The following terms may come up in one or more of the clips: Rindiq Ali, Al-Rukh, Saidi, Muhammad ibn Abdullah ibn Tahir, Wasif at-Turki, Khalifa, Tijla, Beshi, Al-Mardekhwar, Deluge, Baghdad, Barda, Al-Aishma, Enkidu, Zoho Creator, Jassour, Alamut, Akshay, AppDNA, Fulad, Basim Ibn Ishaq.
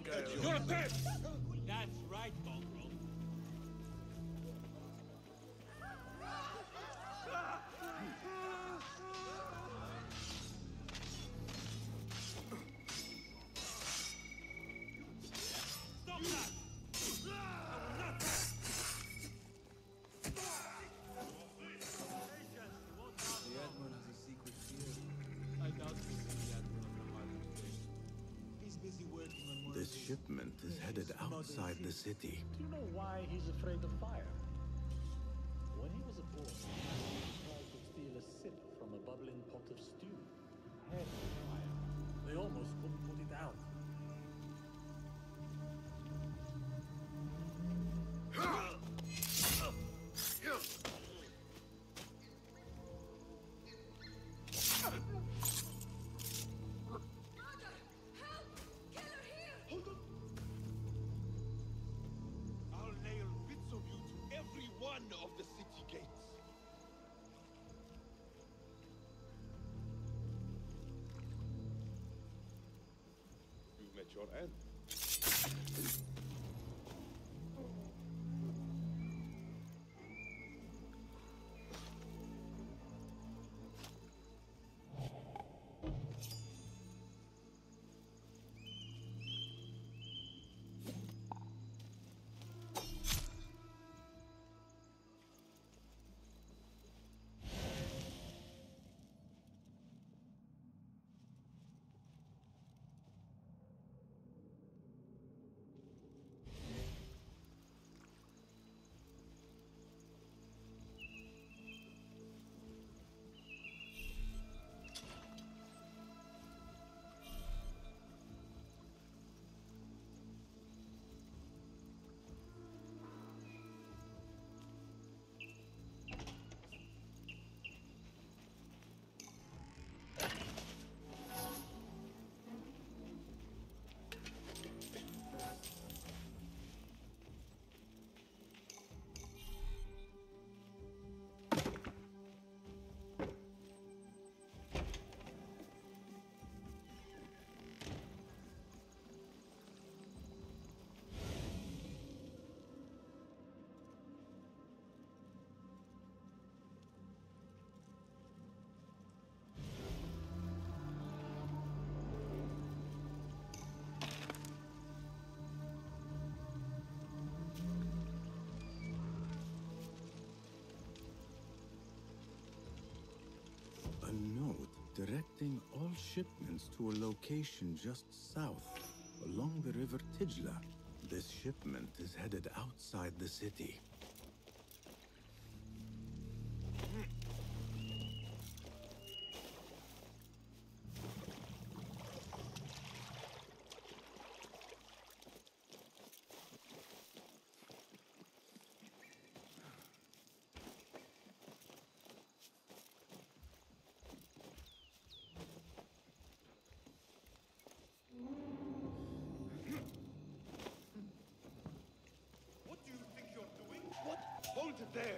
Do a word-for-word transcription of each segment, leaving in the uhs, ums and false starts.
think I... You're a pest! That's right, Mongrel. Stop that! The Admiral has a secret fear. I doubt we see the Admiral of the Mardekhwar today. He's busy working on more. This shipment is headed outside the city. Do you know why he's afraid of fire? When he was a boy, he tried to steal a sip from a bubbling pot of stew. Head of fire. They almost couldn't put it out. A note directing all shipments to a location just south, along the river Tijla. This shipment is headed outside the city. Better.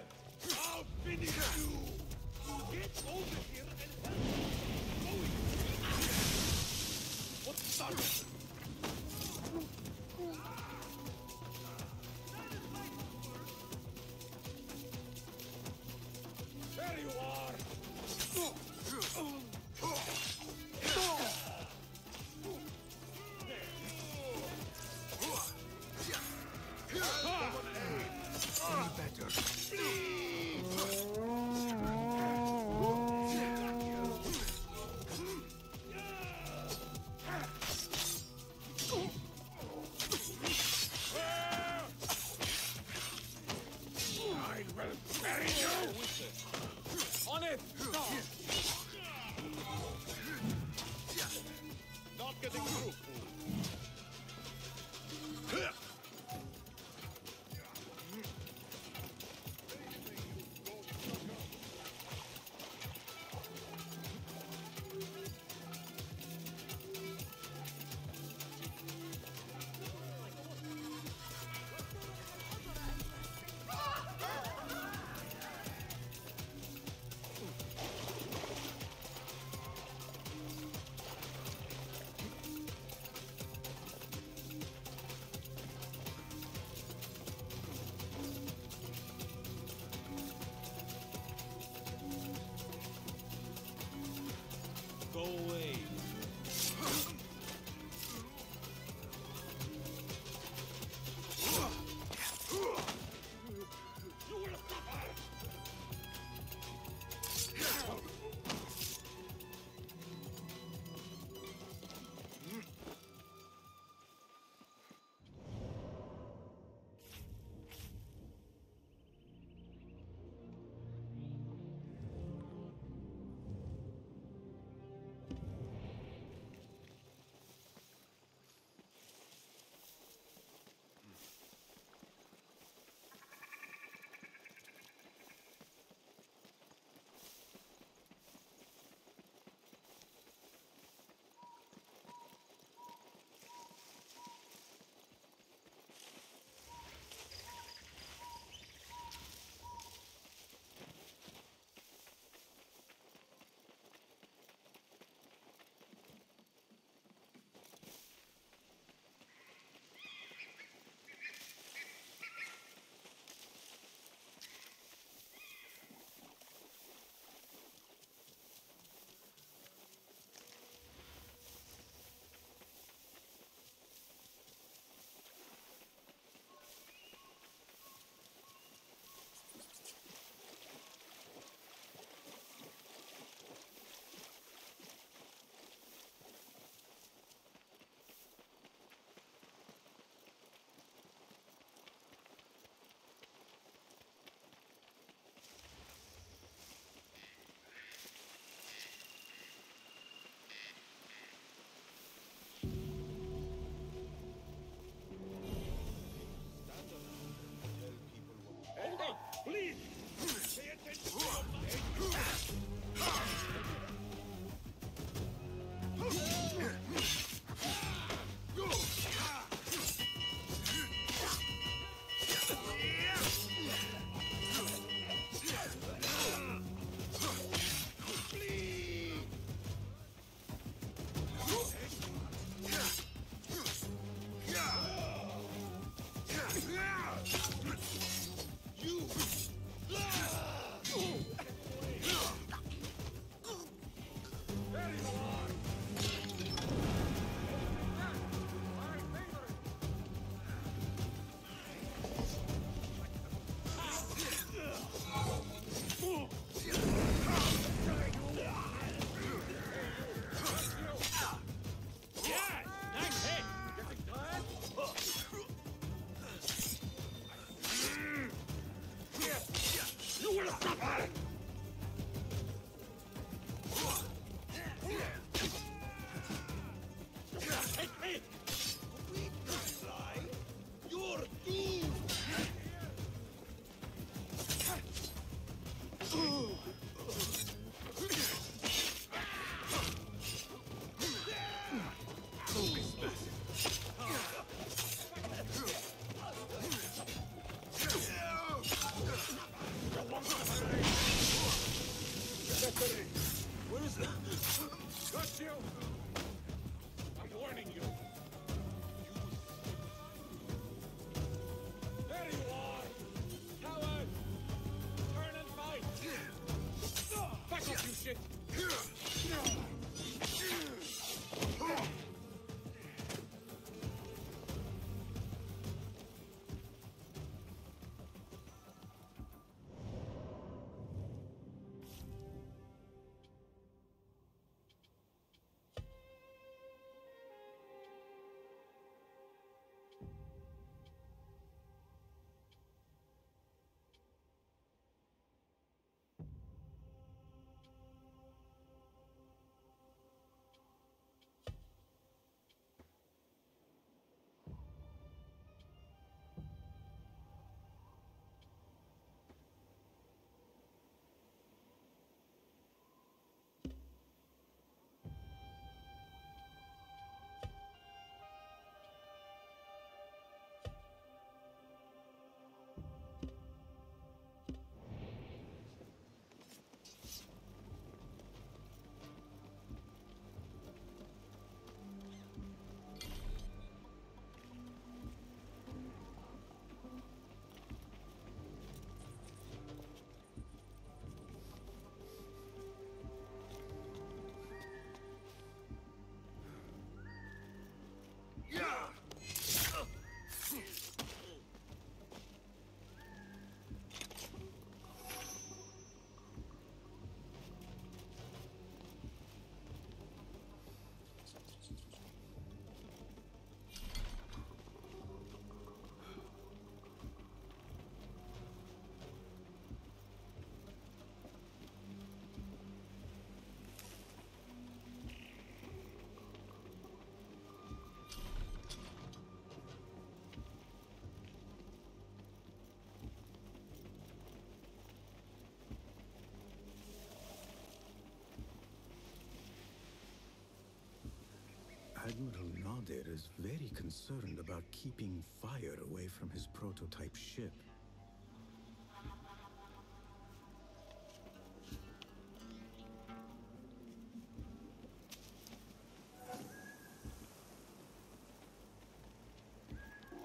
Admiral Nadir is very concerned about keeping fire away from his prototype ship.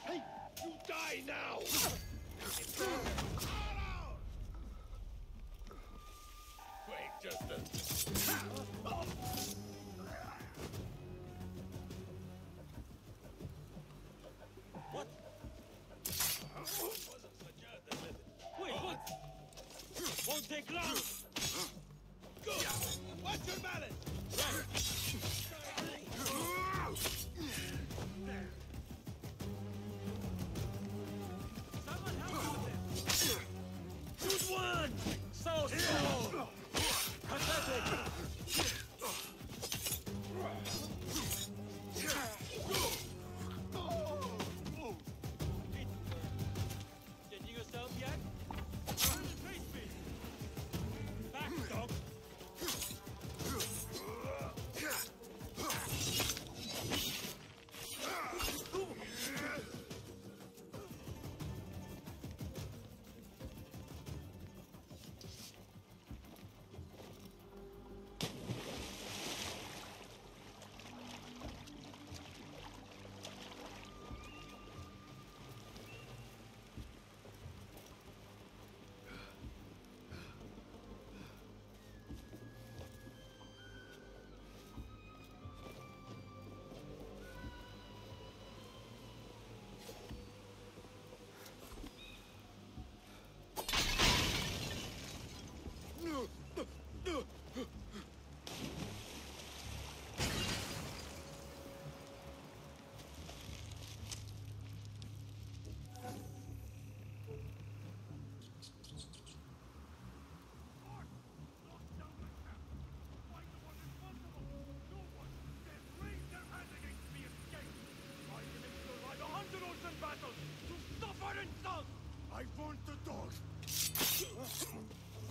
Hey, you die now! Wait, just a... Won't take long! Good! Watch your balance! Someone help with this! Shoot one! So slow! Pathetic!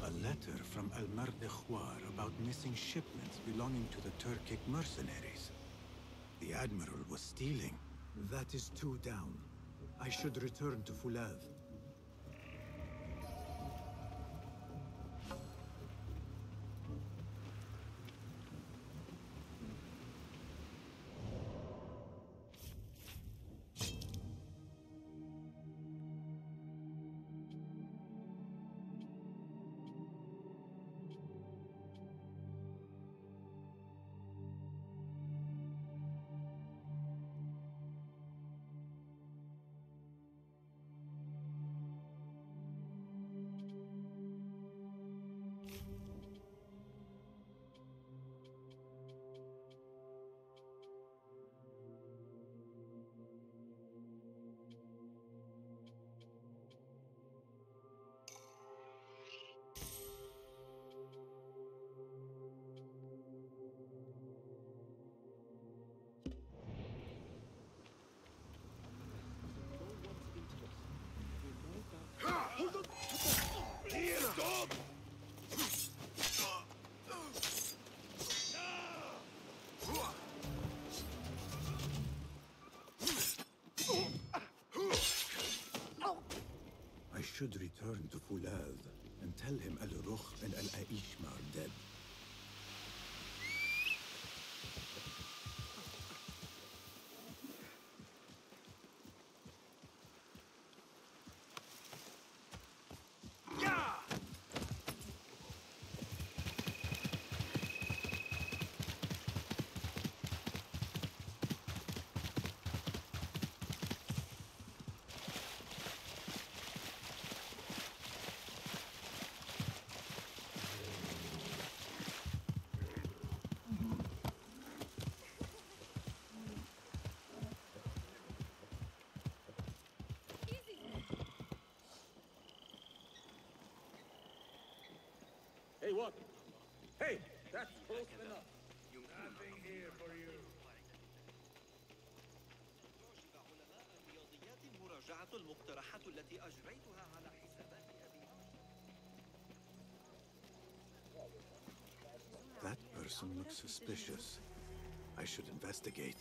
A letter from Al-Mardekhwar about missing shipments belonging to the Turkic mercenaries. The Admiral was stealing. That is two down. I should return to Fulad. I should return to Fulad and tell him Al-Rukh and Al-Aishma are dead. Hey, what? Hey, that's close enough. Nothing here for you. That person looks suspicious. I should investigate.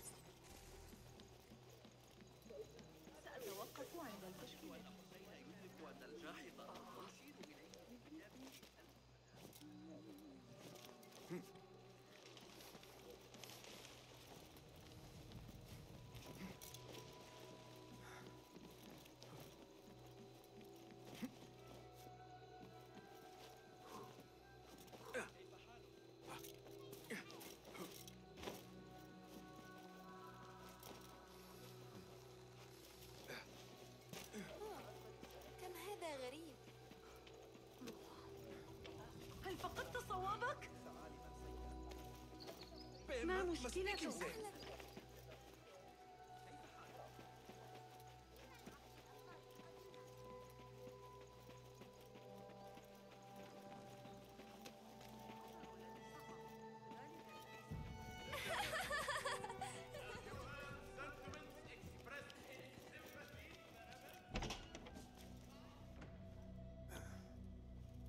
الجاحظة ونشير إليه بالنبي مشكلة.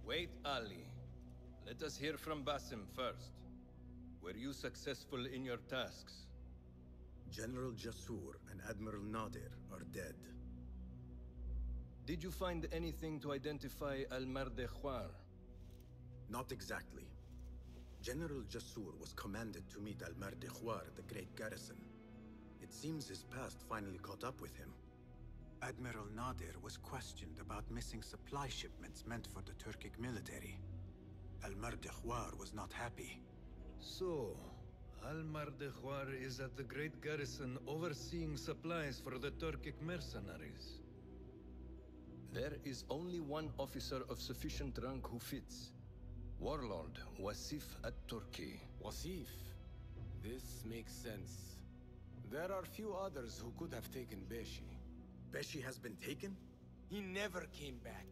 Wait, Ali. Let us hear from Basim first. Were you successful in your tasks? General Jassour and Admiral Nadir are dead. Did you find anything to identify Al-Mardekhwar? Not exactly. General Jassour was commanded to meet Al-Mardekhwar at the Great Garrison. It seems his past finally caught up with him. Admiral Nadir was questioned about missing supply shipments meant for the Turkic military. Al-Mardekhwar was not happy. So, Al-Mardekhwar is at the Great Garrison overseeing supplies for the Turkic mercenaries. There is only one officer of sufficient rank who fits. Warlord Wasif at-Turki. Wasif? This makes sense. There are few others who could have taken Beshi. Beshi has been taken? He never came back.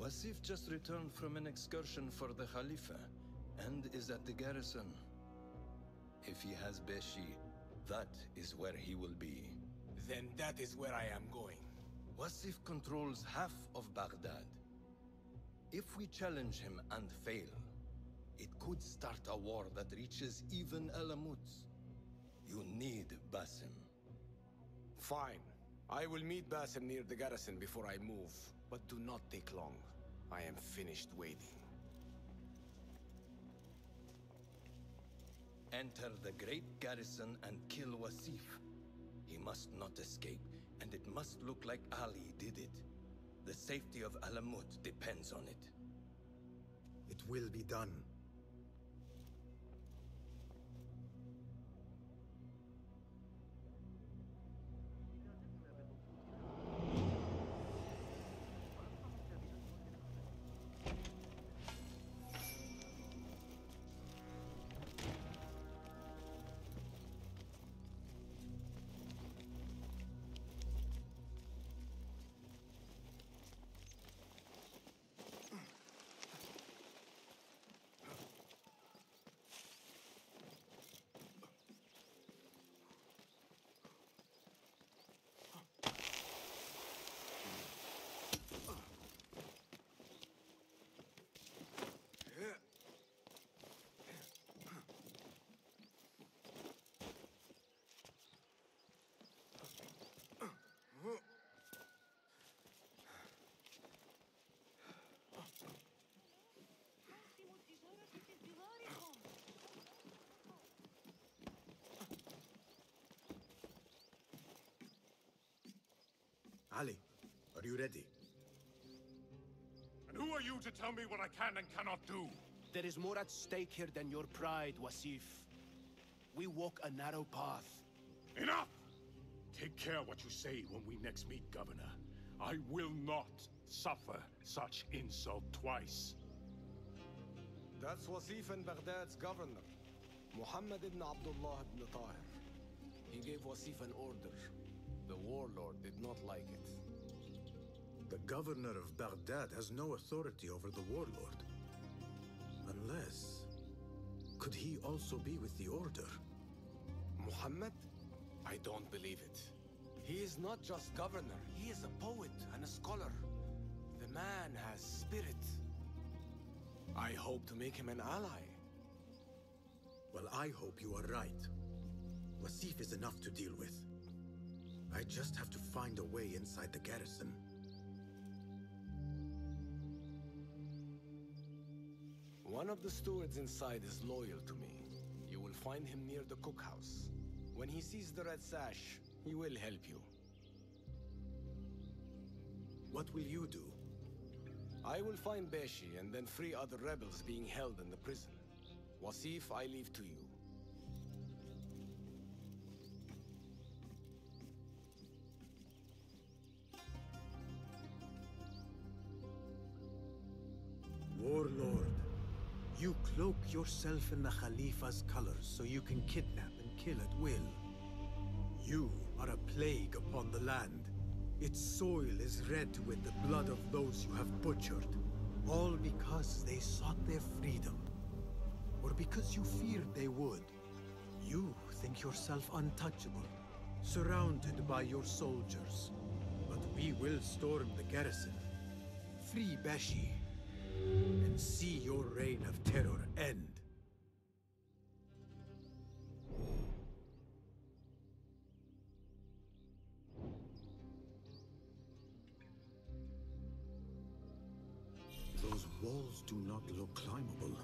Wasif just returned from an excursion for the Khalifa and is at the garrison. If he has Beshi, that is where he will be. Then that is where I am going. Wasif controls half of Baghdad. If we challenge him and fail, it could start a war that reaches even Alamut. You need Basim. Fine. I will meet Basim near the garrison before I move, but do not take long. I am finished waiting. Enter the Great Garrison and kill Wasif. He must not escape, and it must look like Ali did it. The safety of Alamut depends on it. It will be done. Ali, are you ready? And who are you to tell me what I can and cannot do? There is more at stake here than your pride, Wasif. We walk a narrow path. Enough! Take care what you say when we next meet, Governor. I will not suffer such insult twice. That's Wasif and Baghdad's governor, Muhammad ibn Abdullah ibn Tahir. He gave Wasif an order. The warlord did not like it. The governor of Baghdad has no authority over the warlord. Unless... could he also be with the order? Muhammad? I don't believe it. He is not just governor. He is a poet and a scholar. The man has spirit. I hope to make him an ally. Well, I hope you are right. Wasif is enough to deal with. I just have to find a way inside the garrison. One of the stewards inside is loyal to me. You will find him near the cookhouse. When he sees the red sash, he will help you. What will you do? I will find Beshi and then free other rebels being held in the prison. Wasif, I leave to you. Warlord, you cloak yourself in the Khalifa's colors so you can kidnap and kill at will. You are a plague upon the land. Its soil is red with the blood of those you have butchered, all because they sought their freedom, or because you feared they would. You think yourself untouchable, surrounded by your soldiers. But we will storm the garrison. Free Beshi. And see your reign of terror end. Those walls do not look climbable.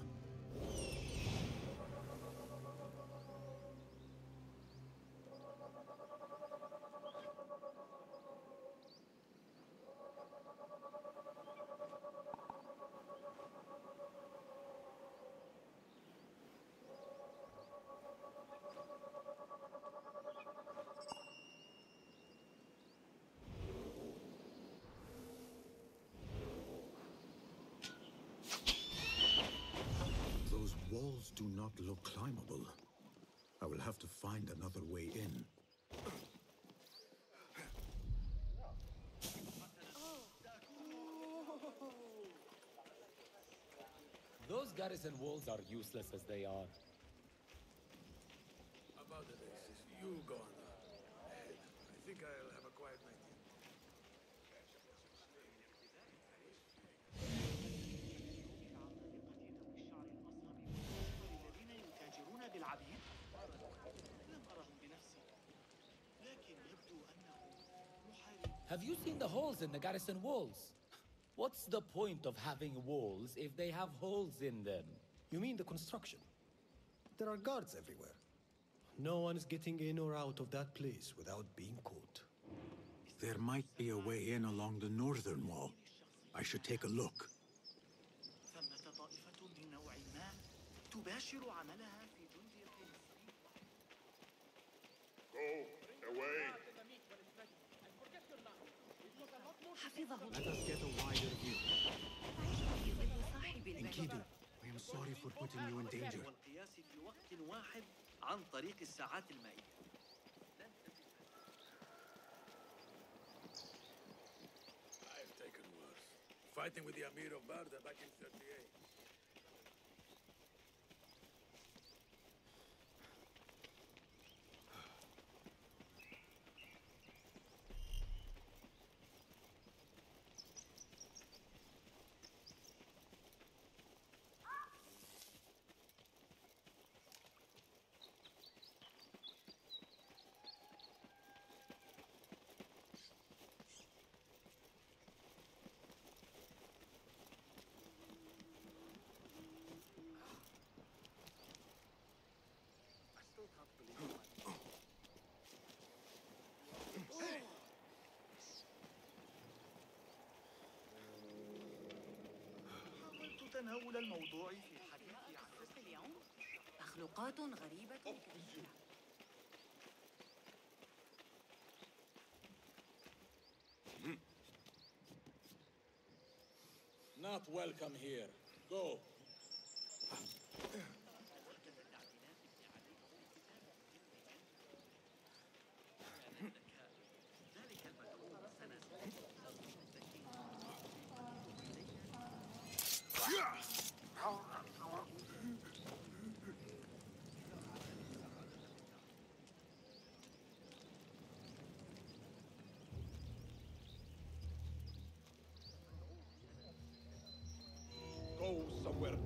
Walls do not look climbable. I will have to find another way in. Those garrison walls are useless as they are. About this, you go on. I think I'll have a quiet night. Have you seen the holes in the garrison walls? What's the point of having walls if they have holes in them? You mean the construction? There are guards everywhere. No one is getting in or out of that place without being caught. There might be a way in along the northern wall. I should take a look. Go away. Let us get a wider view. Enkidu, I am sorry for putting you in danger. I've taken worse. Fighting with the Amir of Barda back in thirty-eight. تناول الموضوع في حديثي عن اليوم مخلوقات غريبة كثيرة. Not welcome here. Go. Somewhere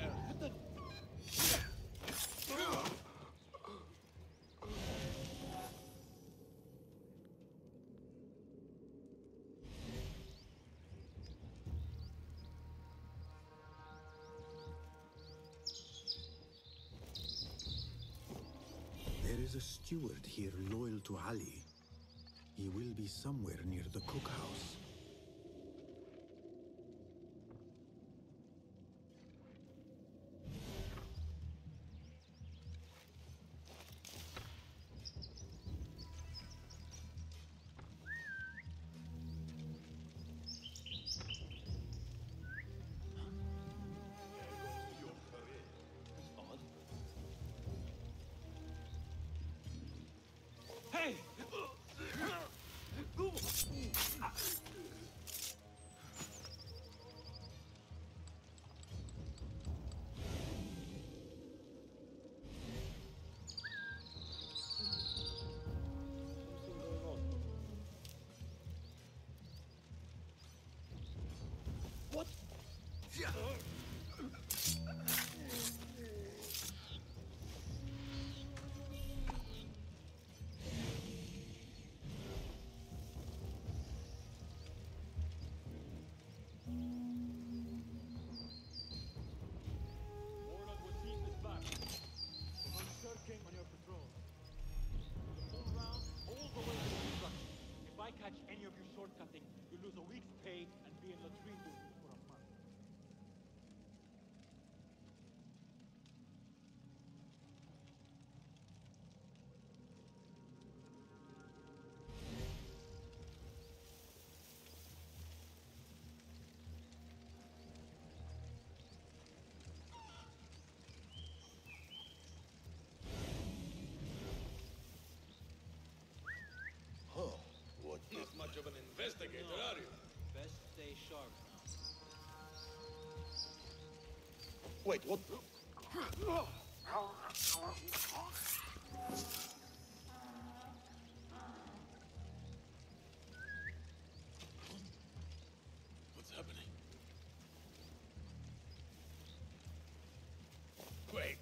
a steward here loyal to Ali. He will be somewhere near the cookhouse. Not much of an investigator, no. Are you? Best stay sharp now. Wait, what? What's happening? Wait.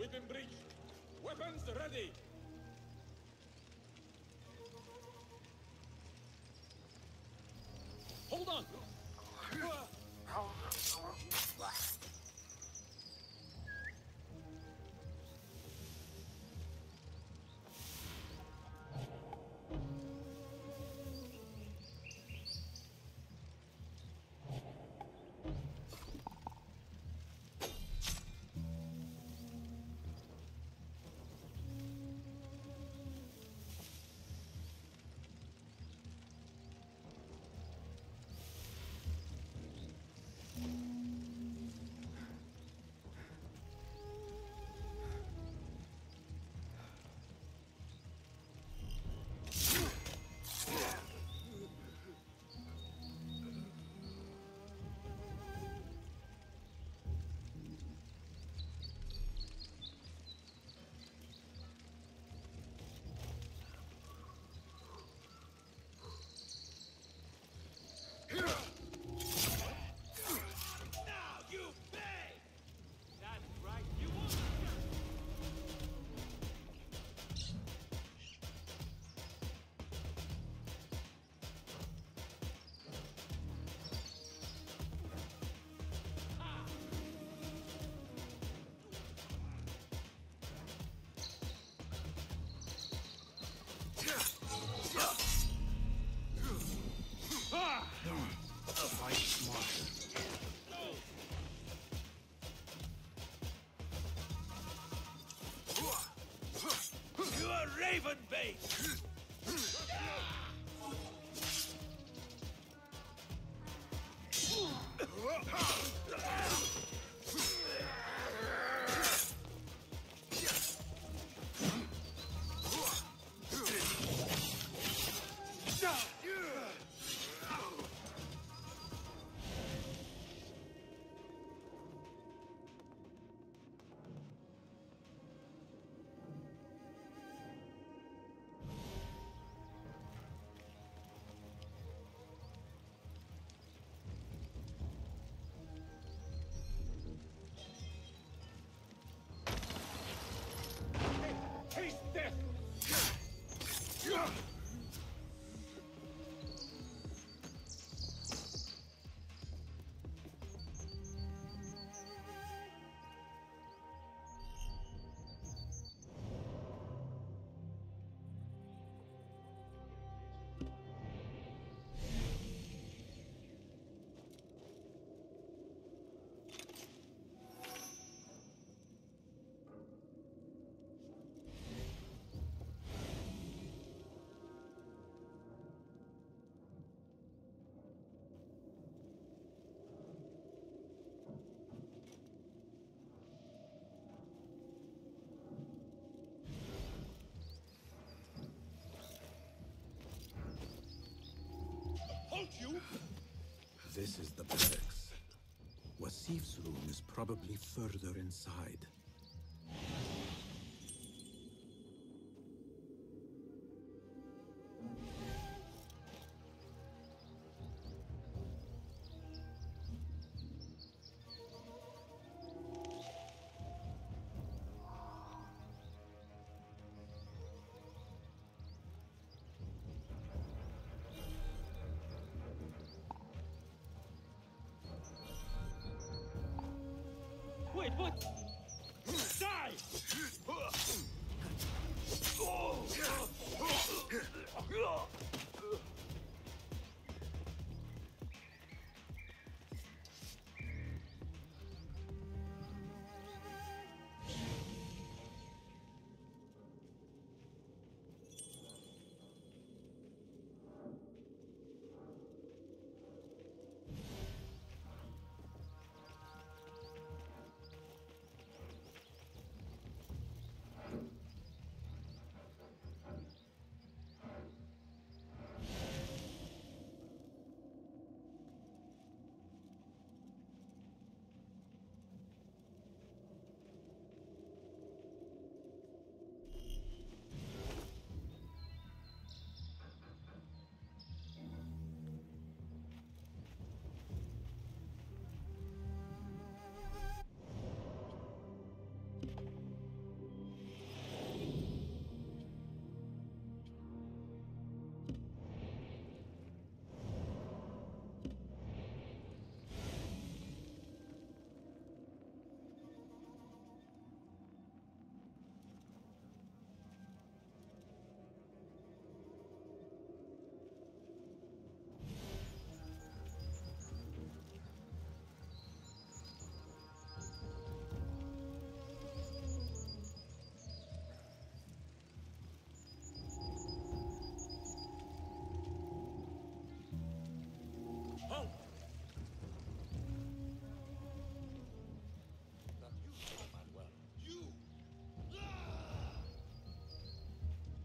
We've been breached. Weapons ready. Hold on. Raven bait! This is the barracks. Wasif's room is probably further inside. Wait, what? Die!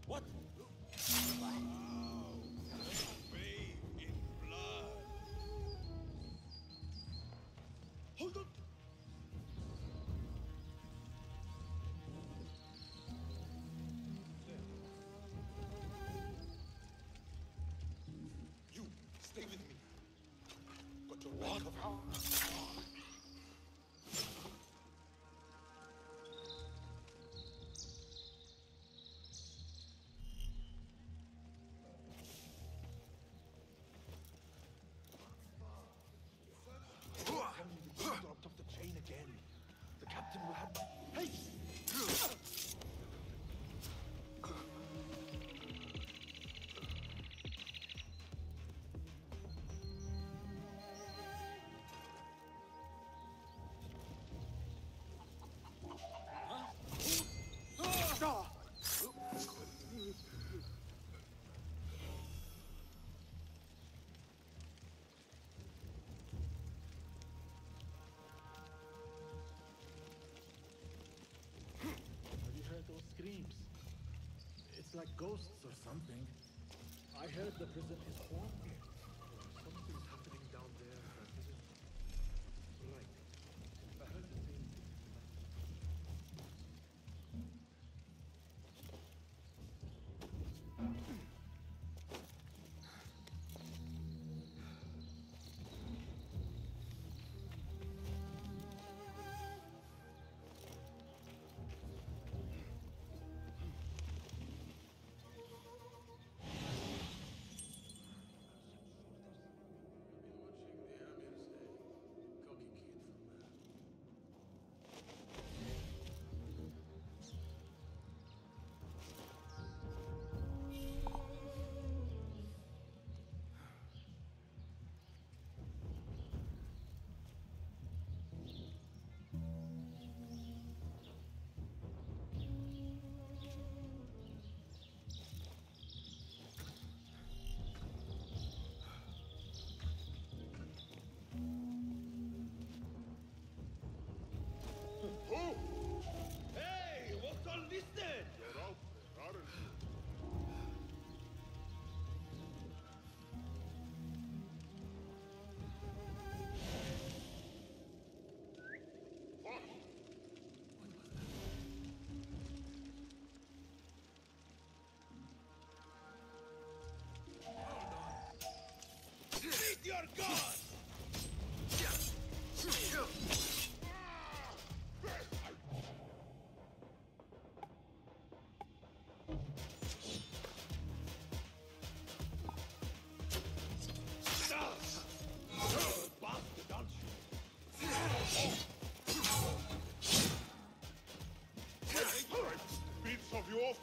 What? Bathe in blood. Hold on. You stay with me. Got your back covered. Those screams. It's like ghosts or something. I heard the prison is haunted. Something's happening down there. Like, I heard the same thing.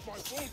my phone.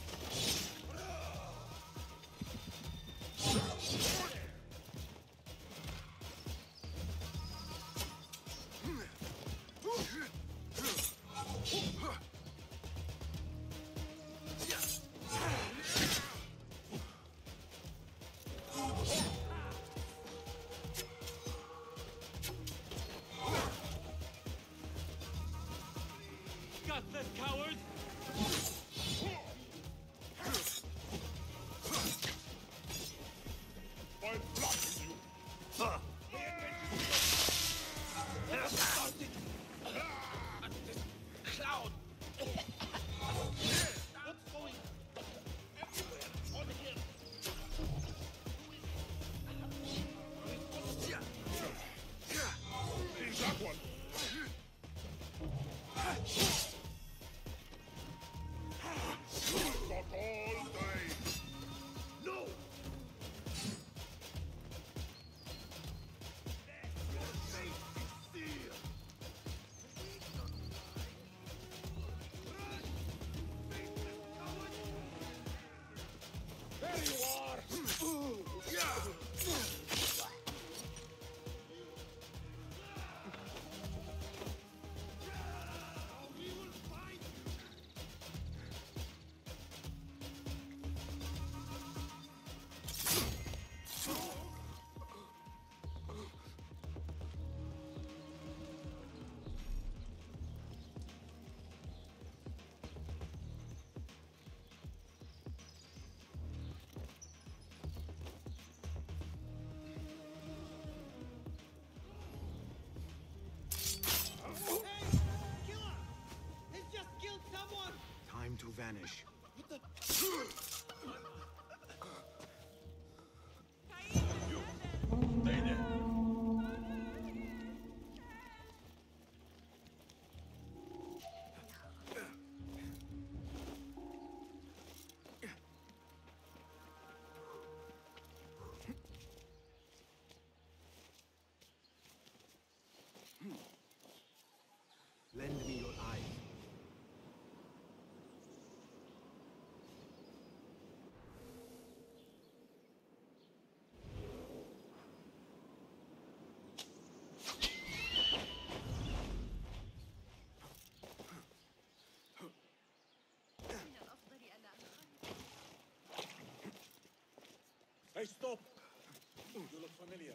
To vanish. Lend me your eyes. Hey, stop! You look familiar.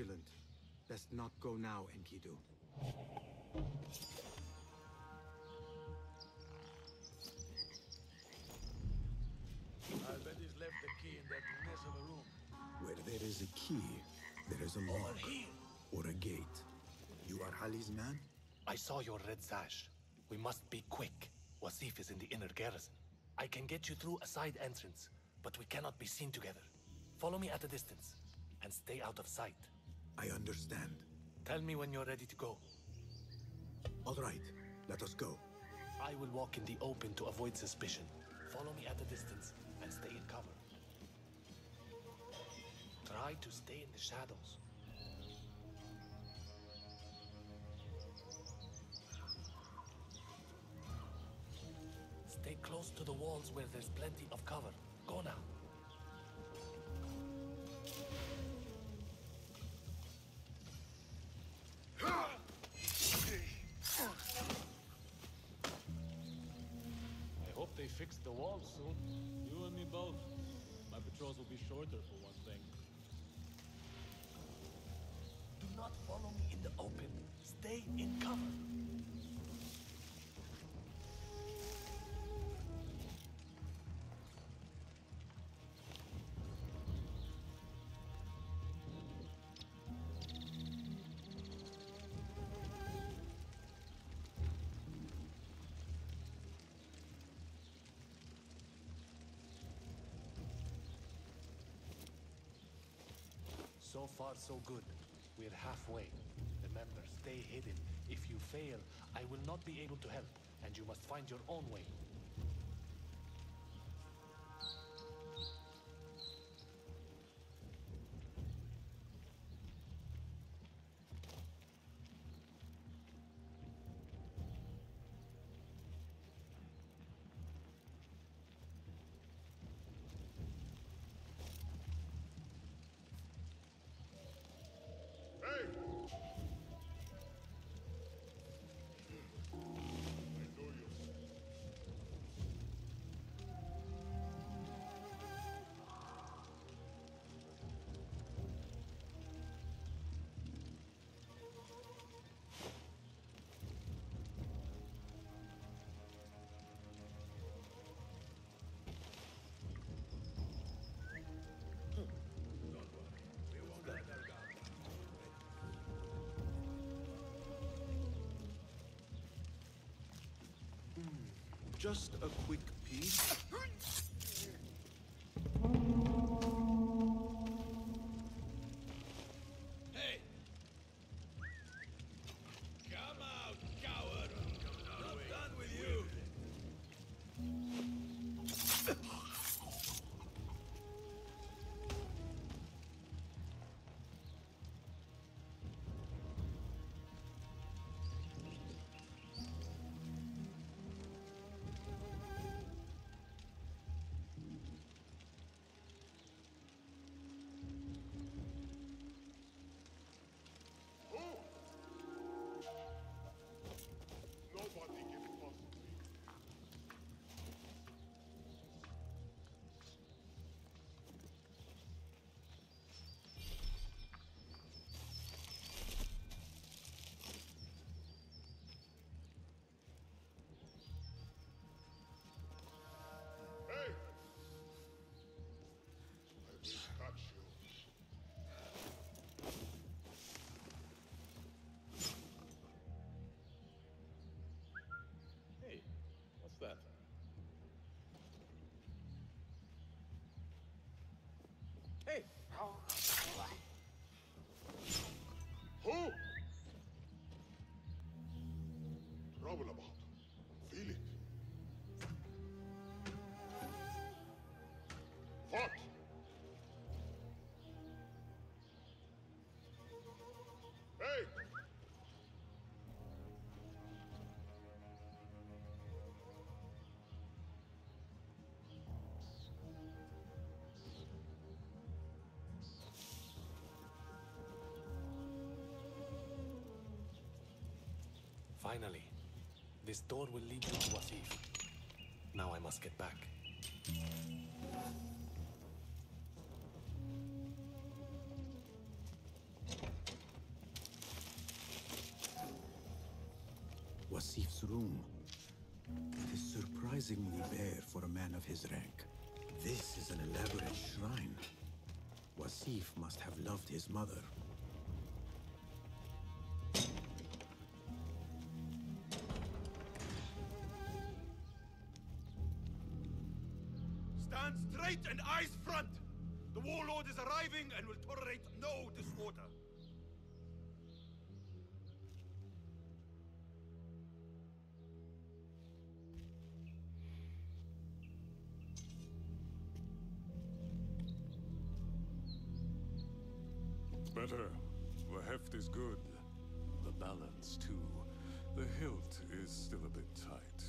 vigilant. Best not go now, Enkidu. I bet he's left the key in that mess of a room. Where there is a key, there is a lock or a gate. You are Hali's man? I saw your red sash. We must be quick. Wasif is in the inner garrison. I can get you through a side entrance, but we cannot be seen together. Follow me at a distance, and stay out of sight. I understand. Tell me when you're ready to go. All right, let us go. I will walk in the open to avoid suspicion. Follow me at a distance, and stay in cover. Try to stay in the shadows. Stay close to the walls where there's plenty of cover. Go now. I hope they fix the walls soon. You and me both. My patrols will be shorter for one thing. Do not follow me in the open. Stay in cover. So far, so good. We're halfway. Remember, stay hidden. If you fail, I will not be able to help, and you must find your own way. Just a quick piece. Hey! Come out, coward! Not done with you! That. Hey! Who? Trouble about. Feel it. What? Hey! Finally, this door will lead you to Wasif. Now I must get back. this room. It is surprisingly bare for a man of his rank. This is an elaborate shrine. Wasif must have loved his mother. Stand straight and eyes front! The warlord is arriving and will tolerate no disorder. Better. The heft is good. The balance, too. The hilt is still a bit tight.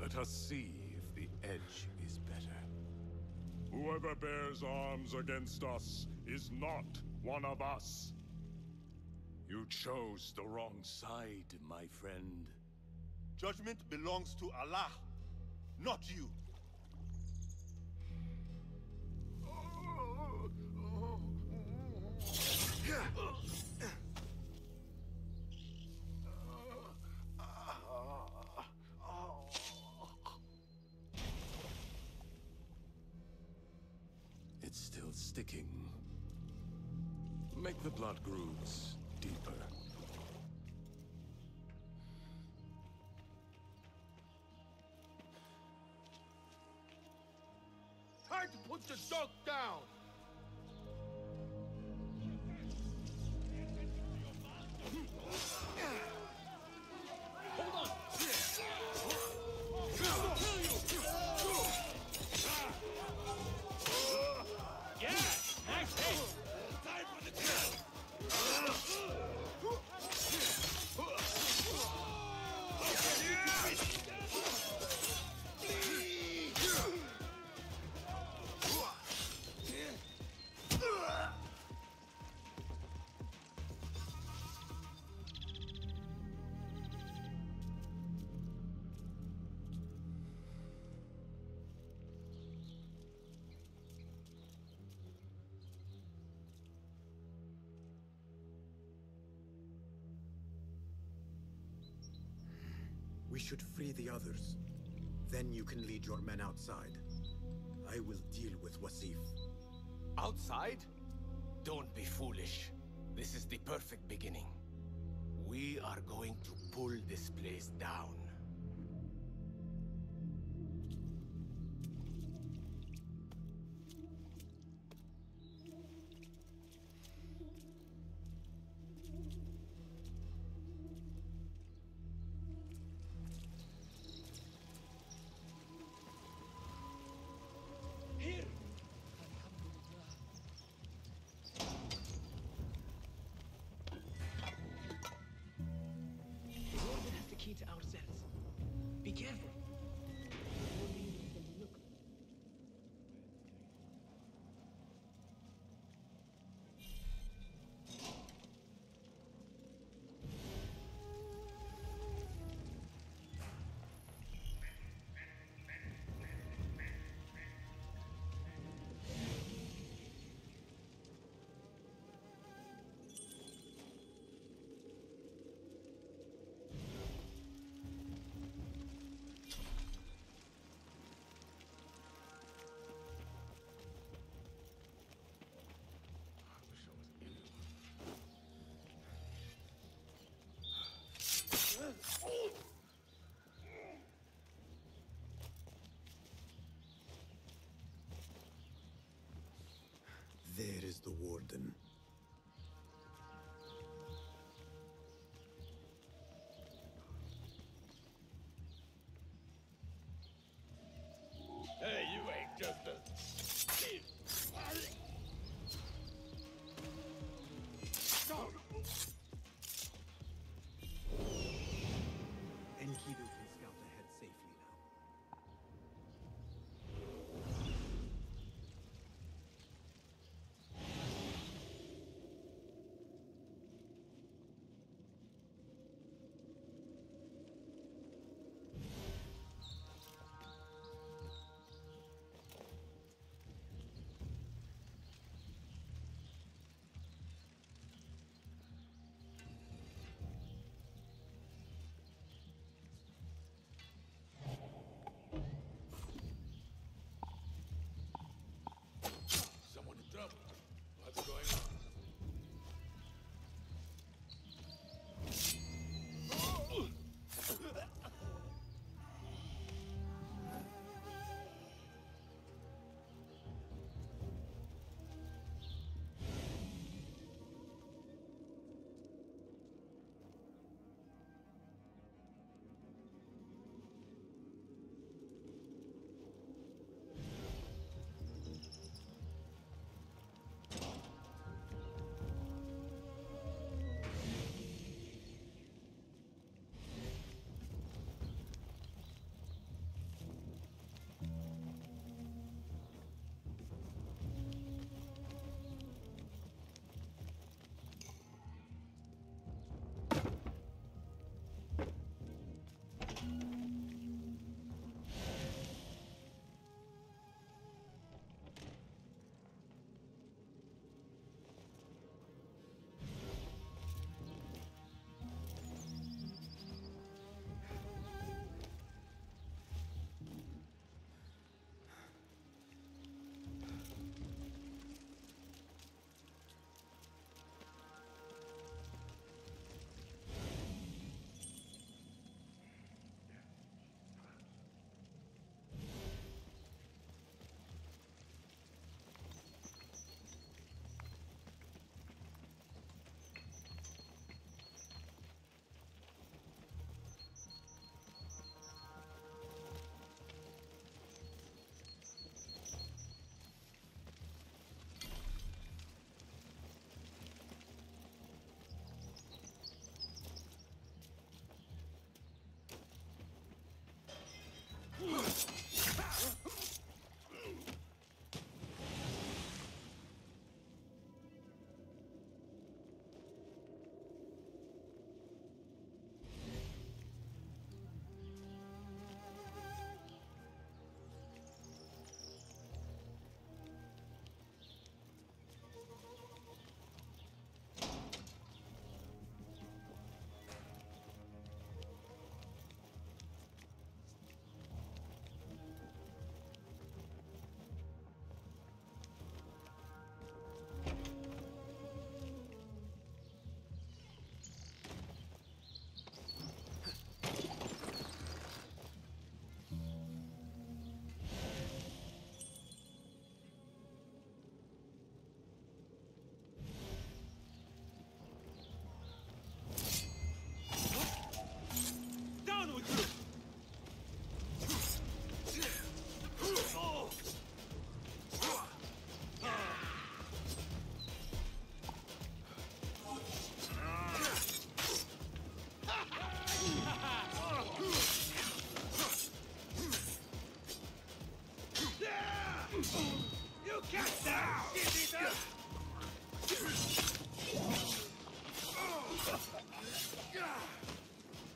Let us see if the edge is better. Whoever bears arms against us is not one of us. You chose the wrong side, my friend. Judgment belongs to Allah, not you. It's still sticking. Make the blood grooves deeper. Time to put the dog down! We should free the others. Then you can lead your men outside. I will deal with Wasif. Outside? Don't be foolish. This is the perfect beginning. We are going to pull this place down. To ourselves. Be careful. There is the warden. Hey, you ain't just a thief! Enkidu can scout ahead safely now.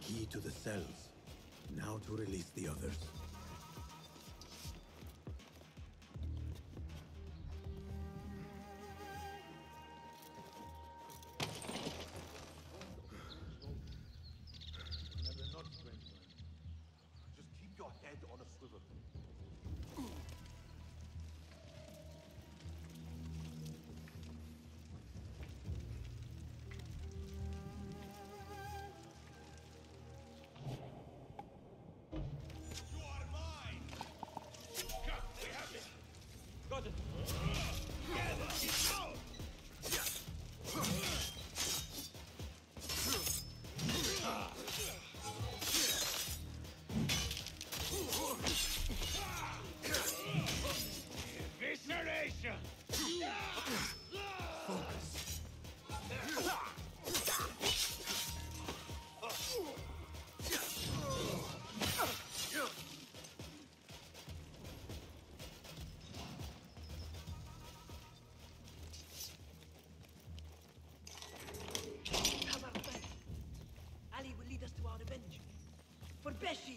Key to the cells. Now to release the others. For Beshi!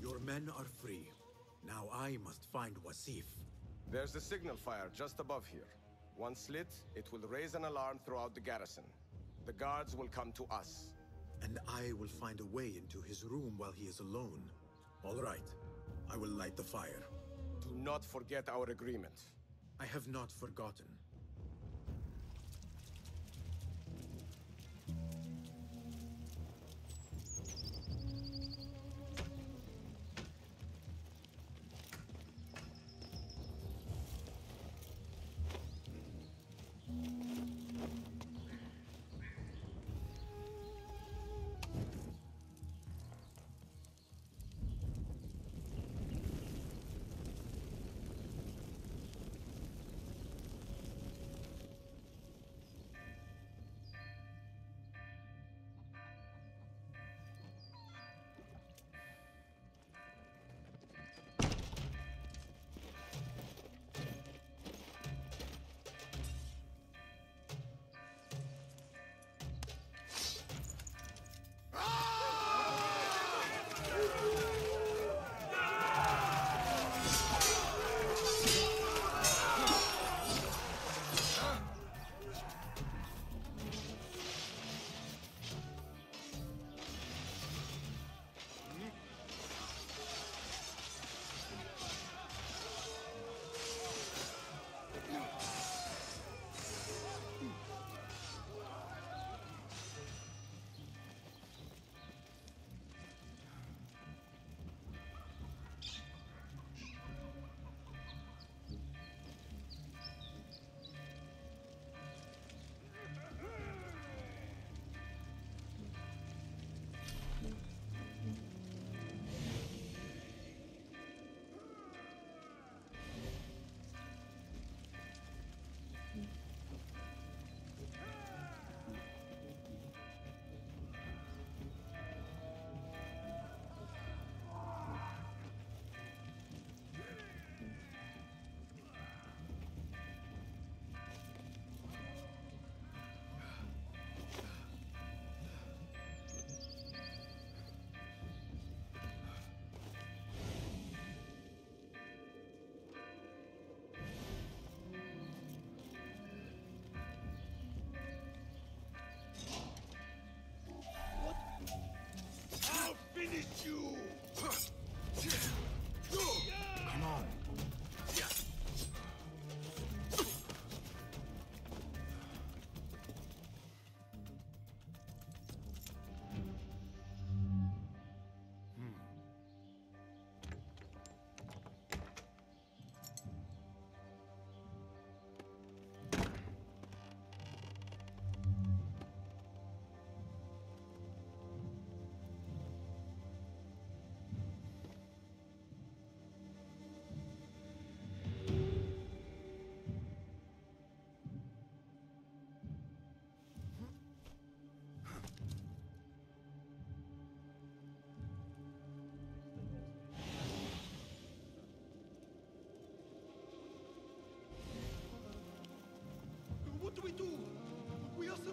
Your men are free. Now I must find Wasif. There's a signal fire just above here. Once lit, it will raise an alarm throughout the garrison. The guards will come to us. And I will find a way into his room while he is alone. All right. I will light the fire. Do not forget our agreement. I have not forgotten.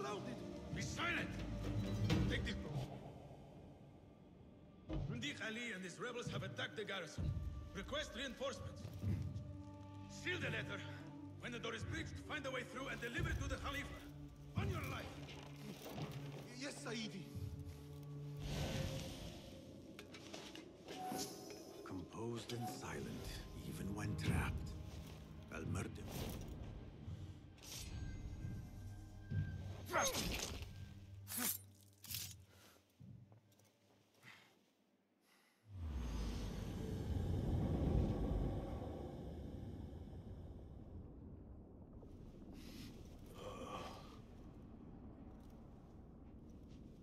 allowed it. Be silent! Take the... Rindiq Ali and his rebels have attacked the garrison. Request reinforcements. Seal the letter. When the door is breached, find a way through and deliver it to the Khalifa. On your life! Yes, Saidi. Composed and silent, even when trapped. Al-Mardekhwar.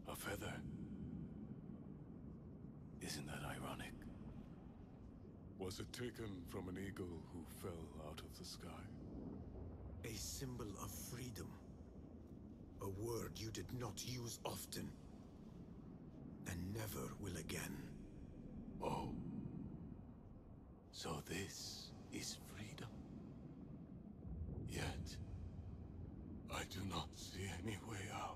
A feather. Isn't that ironic? Was it taken from an eagle who fell out of the sky? A symbol of freedom. A word you did not use often, and never will again. Oh. So this is freedom. Yet, I do not see any way out.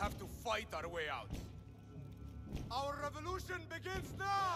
Have to fight our way out. Our revolution begins now!